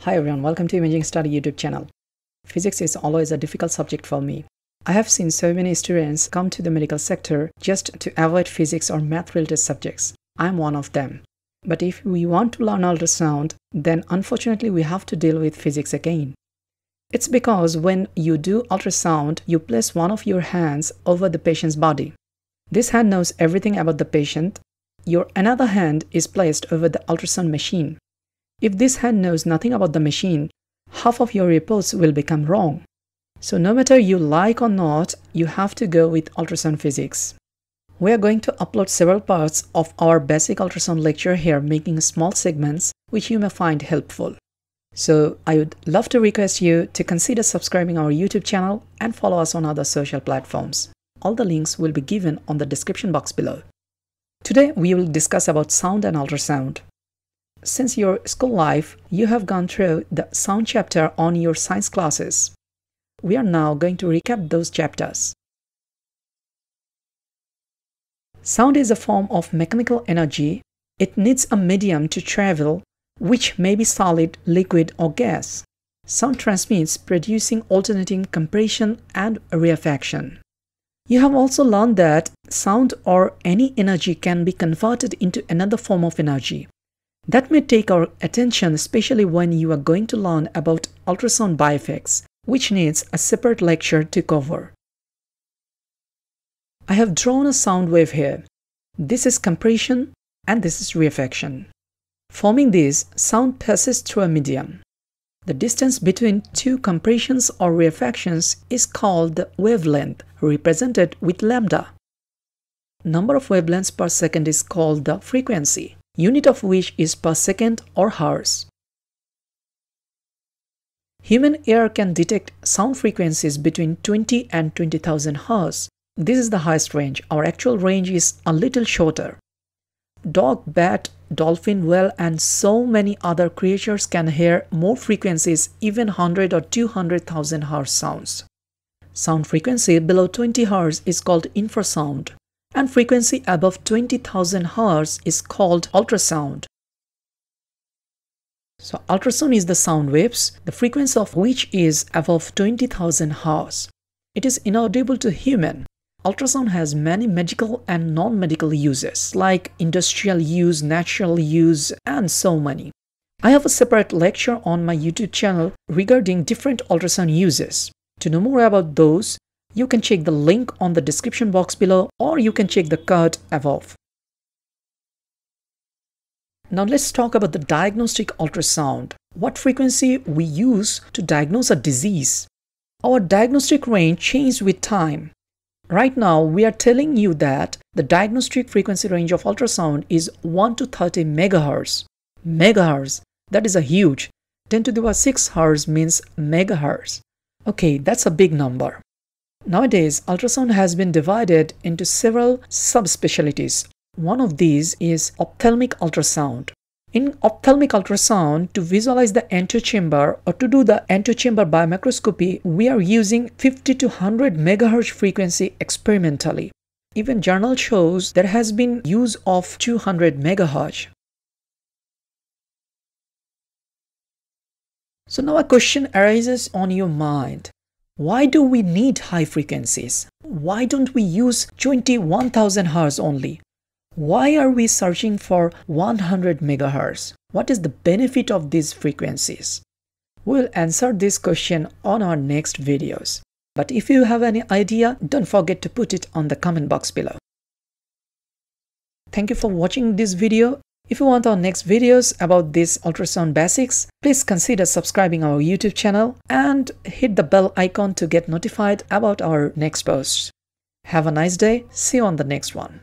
Hi everyone, welcome to Imaging Study YouTube channel. Physics is always a difficult subject for me. I have seen so many students come to the medical sector just to avoid physics or math related subjects. I'm one of them. But if we want to learn ultrasound, then unfortunately we have to deal with physics again. It's because when you do ultrasound, you place one of your hands over the patient's body. This hand knows everything about the patient. Your another hand is placed over the ultrasound machine. If this hand knows nothing about the machine, half of your reports will become wrong. So no matter you like or not, you have to go with ultrasound physics. We are going to upload several parts of our basic ultrasound lecture here, making small segments which you may find helpful. So I would love to request you to consider subscribing our YouTube channel and follow us on other social platforms. All the links will be given on the description box below. Today we will discuss about sound and ultrasound. Since your school life, you have gone through the sound chapter on your science classes. We are now going to recap those chapters. Sound is a form of mechanical energy. It needs a medium to travel, which may be solid, liquid, or gas. Sound transmits, producing alternating compression and rarefaction. You have also learned that sound or any energy can be converted into another form of energy. That may take our attention, especially when you are going to learn about ultrasound bieffects, which needs a separate lecture to cover. I have drawn a sound wave here. This is compression and this is rarefaction. Forming this, sound passes through a medium. The distance between two compressions or rarefactions is called the wavelength, represented with lambda. Number of wavelengths per second is called the frequency, unit of which is per second or hertz. Human ear can detect sound frequencies between 20 and 20,000 hertz. This is the highest range. Our actual range is a little shorter. Dog, bat, dolphin, whale, and so many other creatures can hear more frequencies, even 100 or 200,000 hertz sounds. Sound frequency below 20 hertz is called infrasound, and frequency above 20,000 Hz is called ultrasound. So ultrasound is the sound waves, the frequency of which is above 20,000 Hz. It is inaudible to human. Ultrasound has many medical and non-medical uses, like industrial use, natural use, and so many. I have a separate lecture on my YouTube channel regarding different ultrasound uses. To know more about those, you can check the link on the description box below, or you can check the card above. Now let's talk about the diagnostic ultrasound, what frequency we use to diagnose a disease. Our diagnostic range changes with time. Right now, we are telling you that the diagnostic frequency range of ultrasound is 1 to 30 megahertz. Megahertz, that is a huge. 10 to the power 6 hertz means megahertz. Okay, that's a big number. Nowadays, ultrasound has been divided into several subspecialties. One of these is ophthalmic ultrasound. In ophthalmic ultrasound, to visualize the antechamber or to do the antechamber biomicroscopy, we are using 50 to 100 megahertz frequency experimentally. Even journal shows there has been use of 200 megahertz. So now a question arises on your mind. Why do we need high frequencies? Why don't we use 21,000 Hz only? Why are we searching for 100 MHz? What is the benefit of these frequencies? We'll answer this question on our next videos. But if you have any idea, don't forget to put it on the comment box below. Thank you for watching this video. If you want our next videos about this ultrasound basics, please consider subscribing our YouTube channel and hit the bell icon to get notified about our next posts. Have a nice day. See you on the next one.